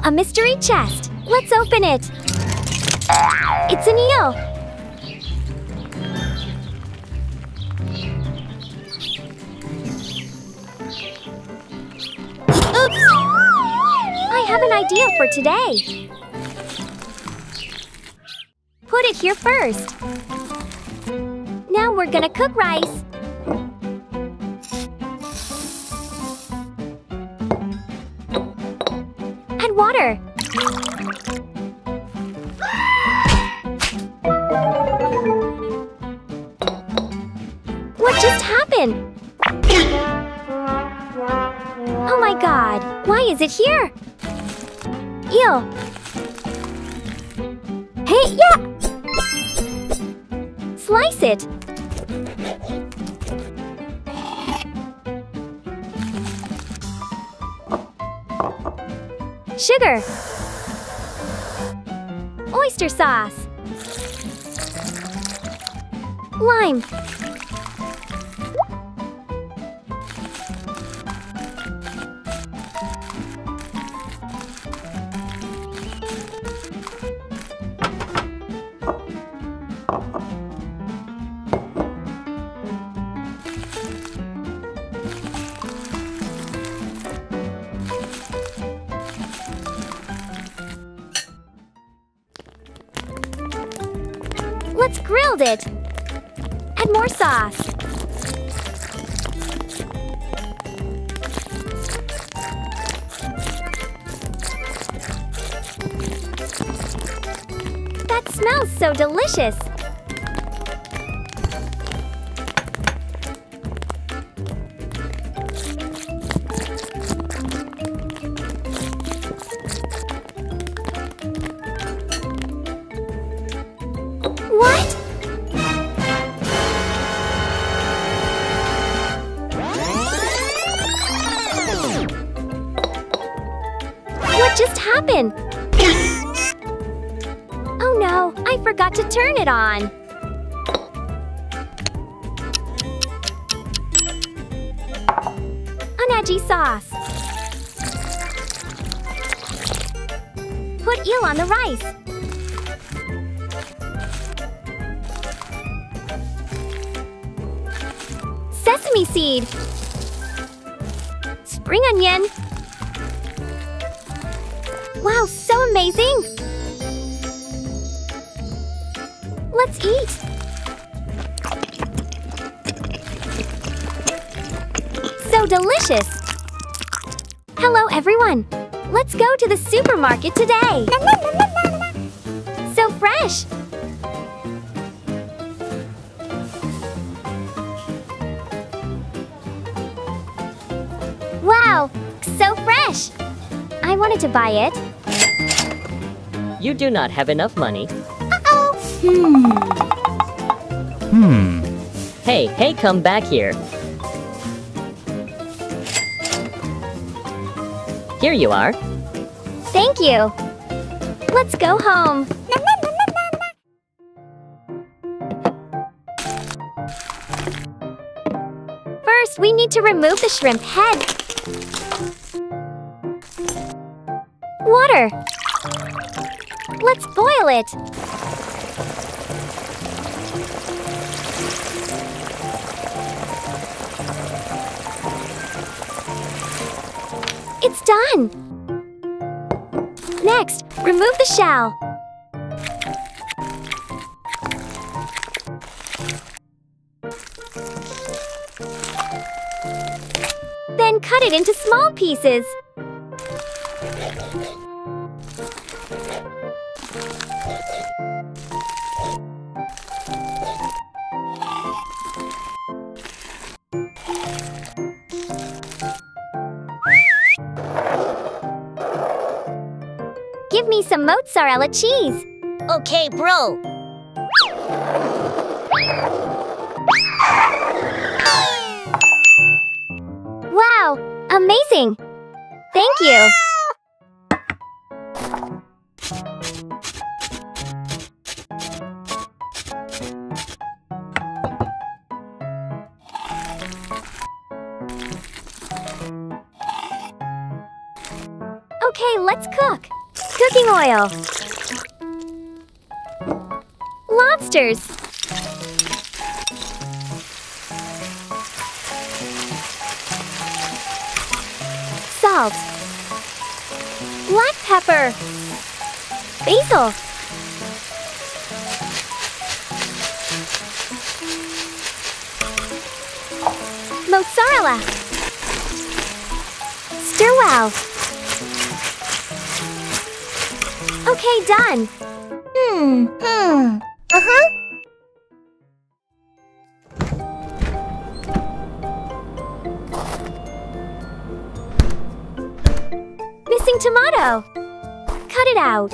saw a mystery chest. Let's open it. It's an eel. Oops! I have an idea for today. Put it here first. Now we're gonna cook rice. Add water. What just happened? Oh my god, why is it here? Eel. Hey, yeah! Slice it. Sugar. Oyster sauce. Lime. Let's grill it. Add more sauce. That smells so delicious. Just happened? Oh no, I forgot to turn it on. Unagi sauce. Put eel on the rice. Sesame seed. Spring onion. Wow, so amazing! Let's eat! So delicious! Hello, everyone! Let's go to the supermarket today! So fresh! Wow, so fresh! I wanted to buy it. You do not have enough money. Uh-oh! Hey, come back here. Here you are. Thank you. Let's go home. First, we need to remove the shrimp head. Water. Let's boil it. It's done. Next, remove the shell. Then cut it into small pieces. Give me some mozzarella cheese. Okay, bro. Wow, amazing. Thank you. Okay, let's cook. Cooking oil. Lobsters. Salt. Black pepper. Basil. Mozzarella. Stir well. Okay, done. Missing tomato. Cut it out.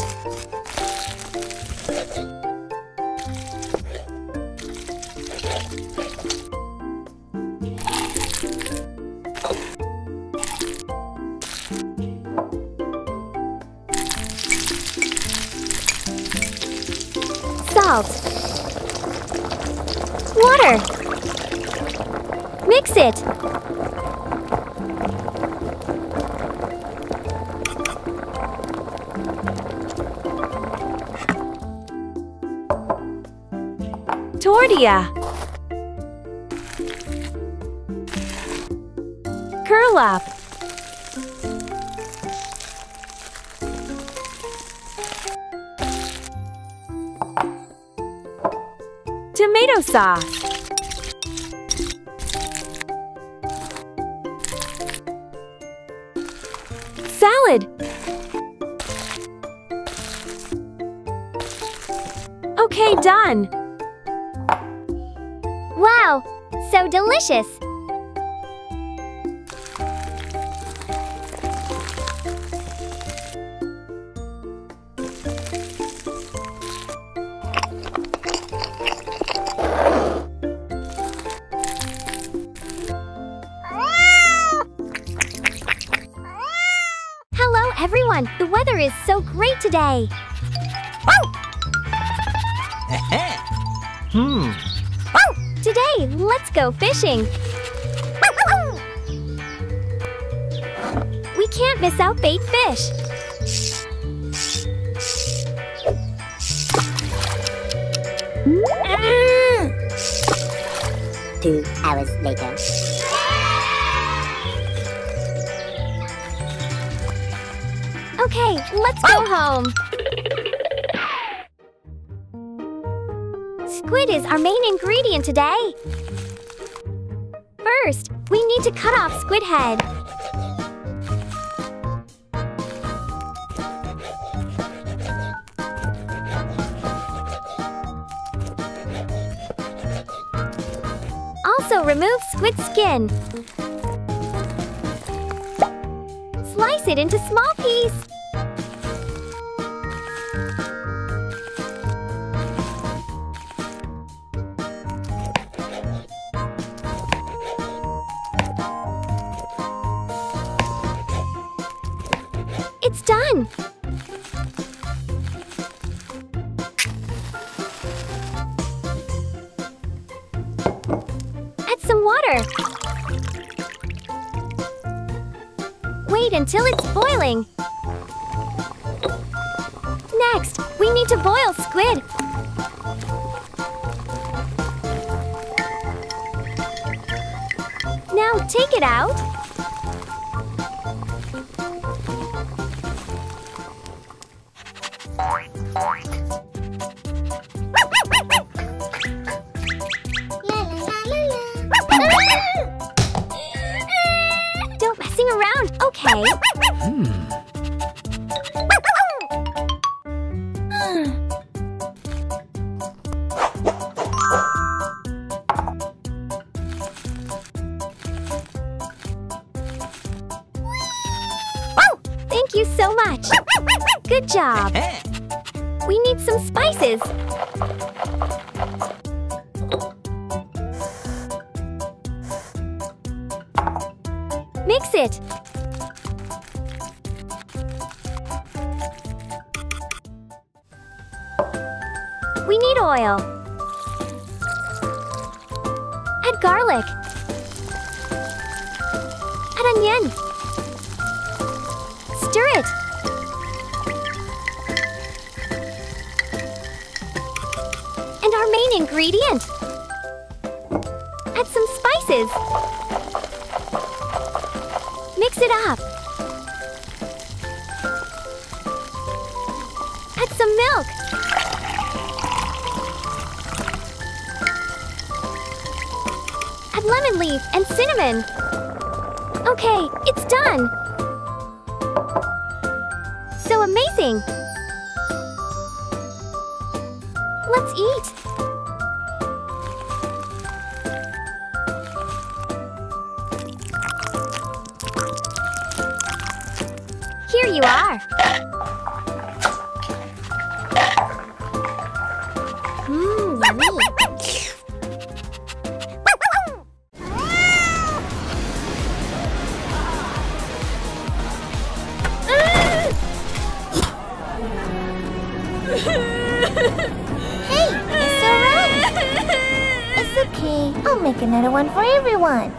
Salt. Water. Mix it. Tortilla. Curl up. Tomato sauce. Salad. Okay, done. Wow, so delicious. Everyone, the weather is so great today. Today, let's go fishing. We can't miss out bait fish. Mm. 2 hours later. Okay, let's go home. Squid is our main ingredient today. First, we need to cut off squid head. Also remove squid skin. Slice it into small pieces. It's done! Add some water. Wait until it's boiling. Next, we need to boil squid. Now take it out. Don't messing around, okay? Thank you so much. Good job. We need some spices. Mix it. We need oil. Add garlic. Add onion. Stir it. ingredient. Add some spices. Mix it up. Add some milk. Add lemon leaf and cinnamon. Okay, it's done. So amazing. Let's eat. Here you are. I'll make another one for everyone.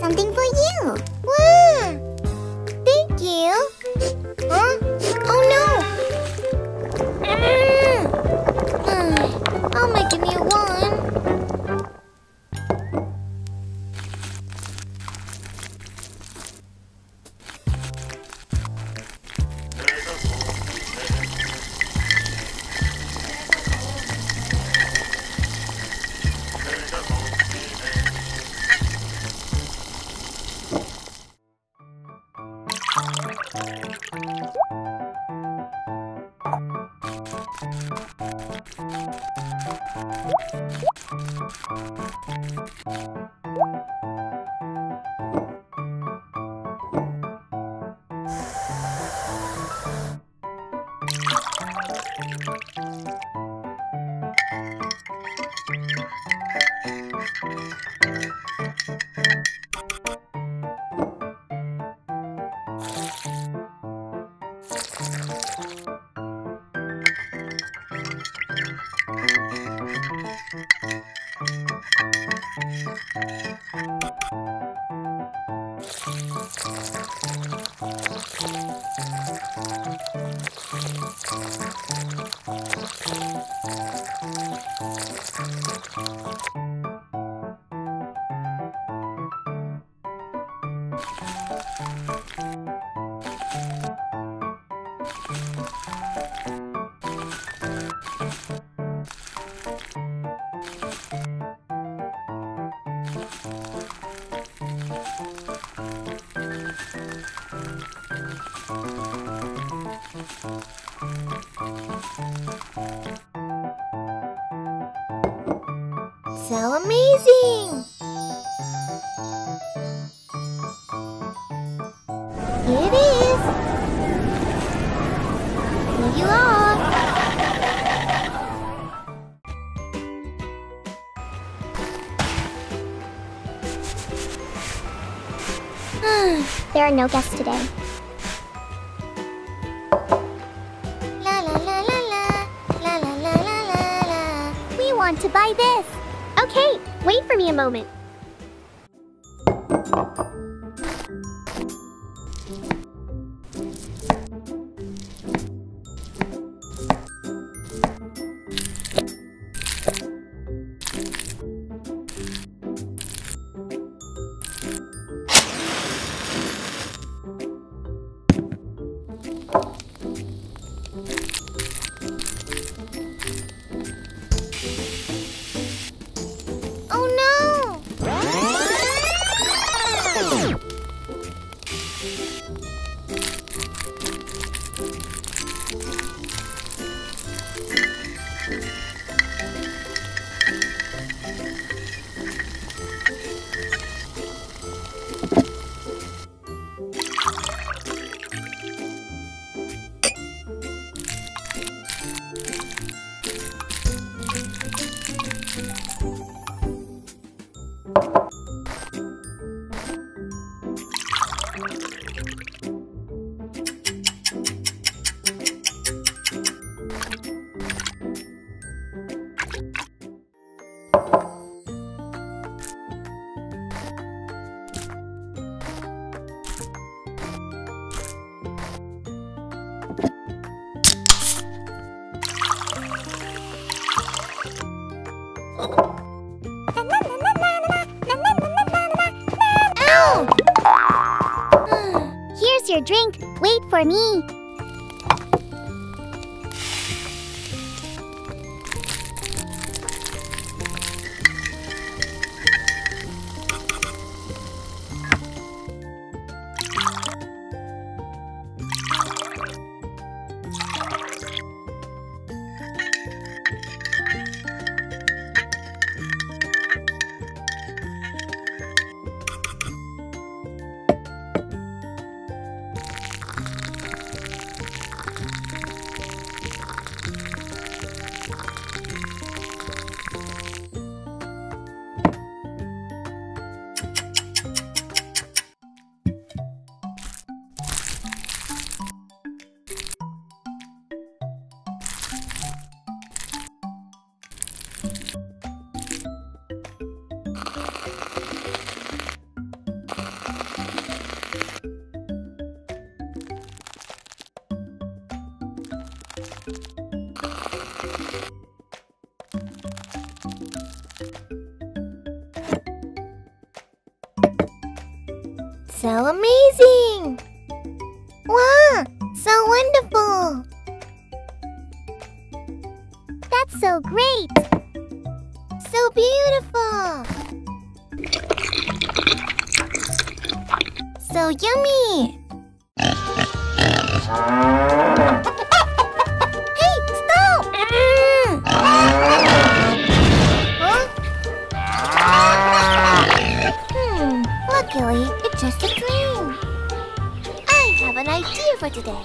Something for you. Wow! Thank you. Huh? Oh no! I'll make a new one. So amazing! Here it is! Here you are! There are no guests today. La la la la la, la la la la la la. We want to buy this! Okay, wait for me a moment. your drink. Wait for me. So amazing! Wow! So wonderful! That's so great! So beautiful! So yummy! Hey! Stop! Huh? Luckily, it's just a dream. I have an idea for today.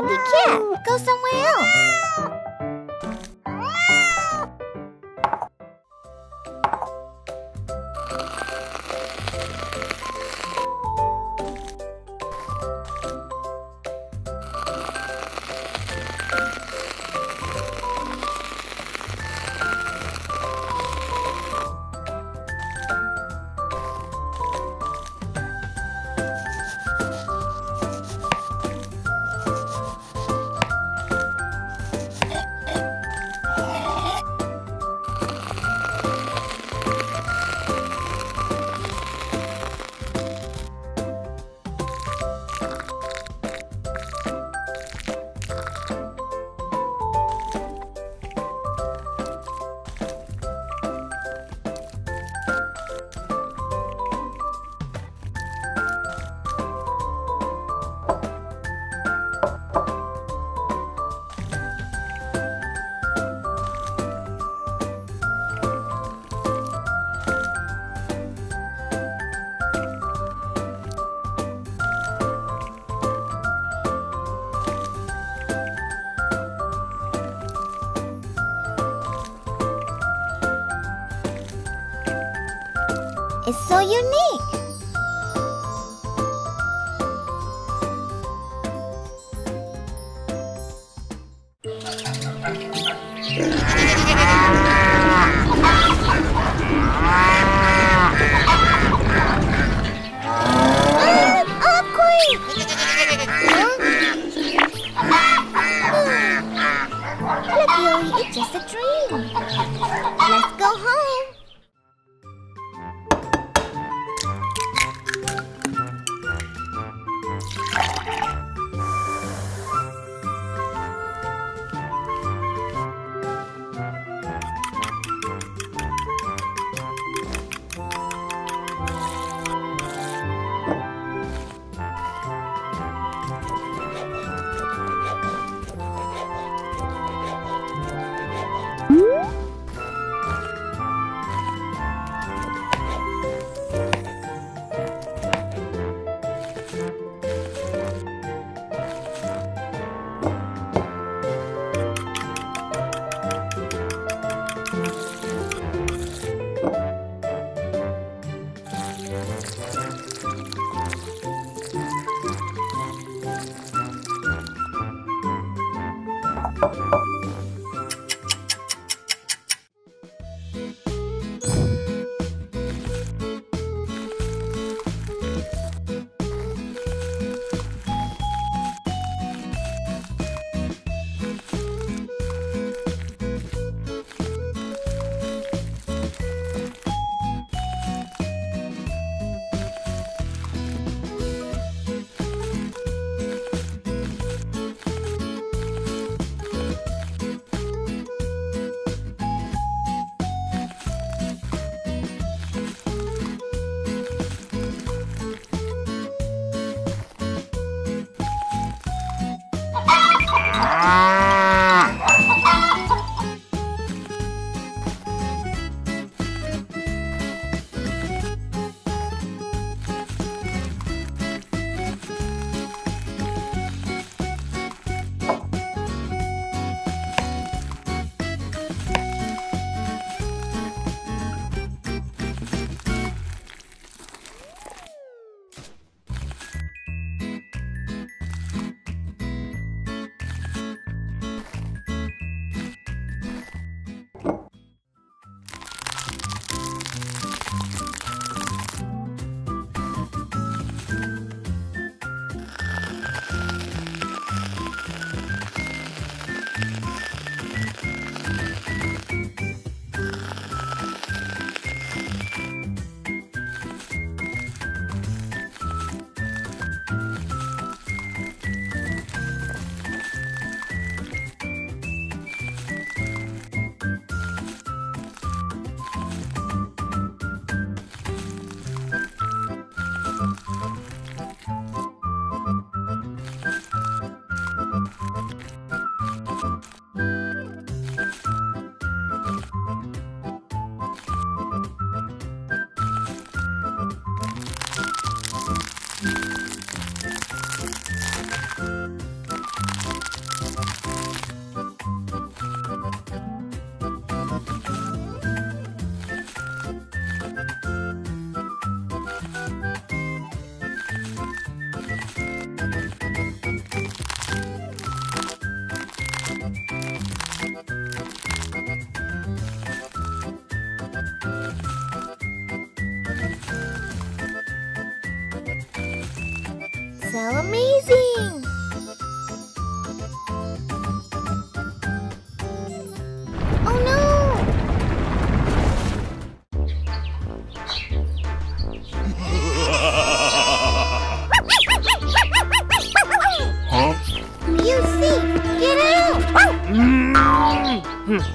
You can't. Go somewhere else. It's so unique! Look, Yuri, it's just a dream. Let's go home. So amazing! Oh no! Huh? You see! Get out! No!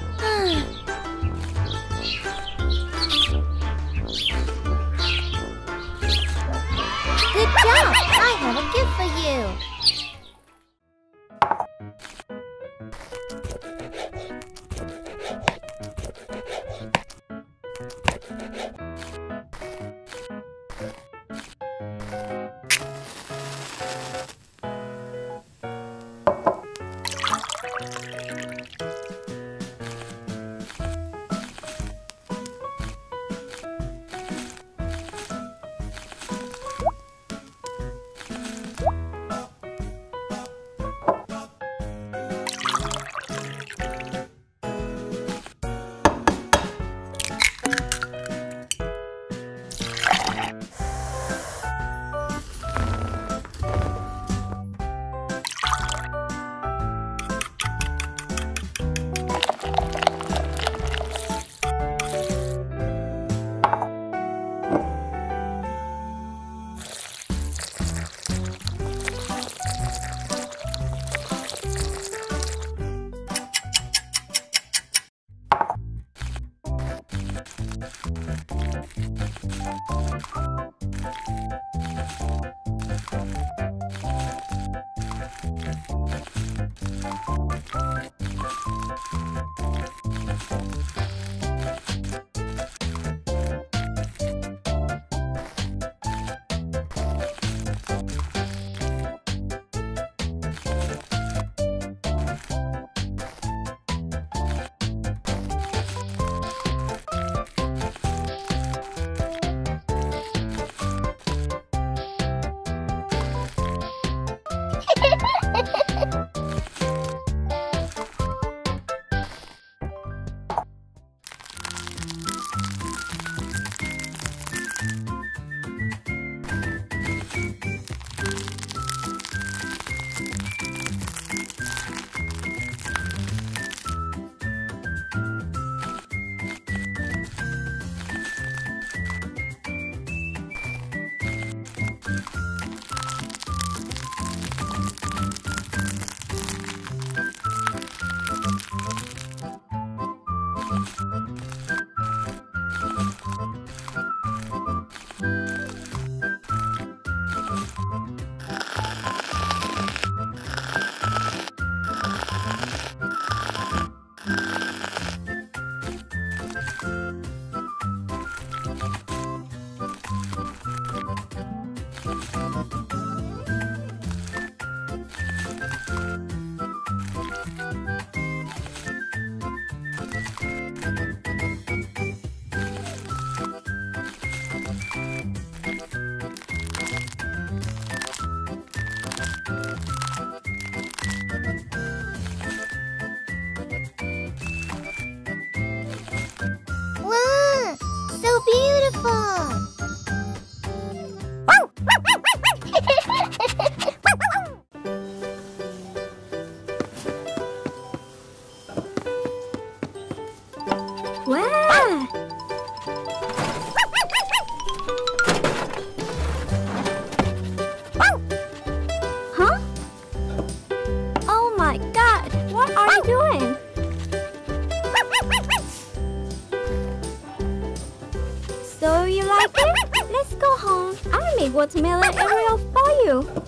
Watermelon aerial for you.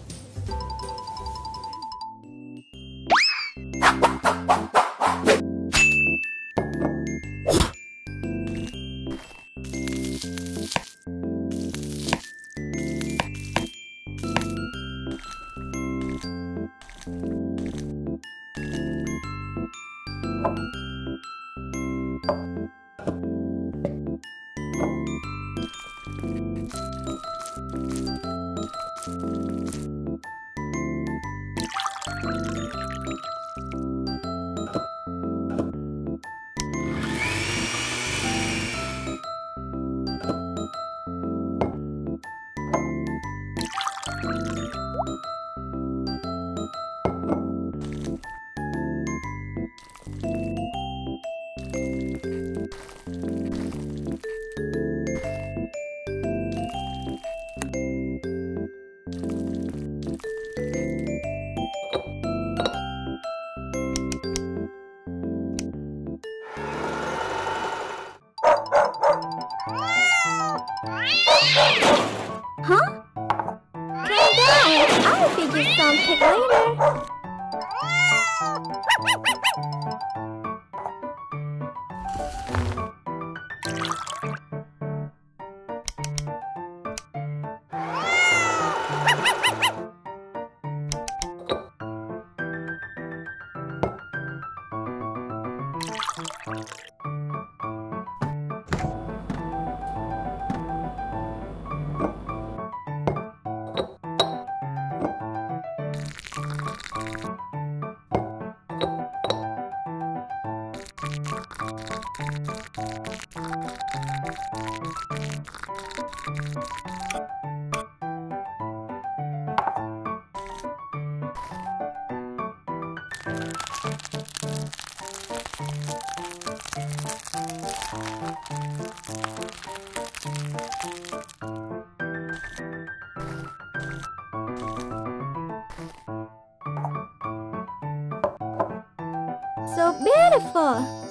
So beautiful!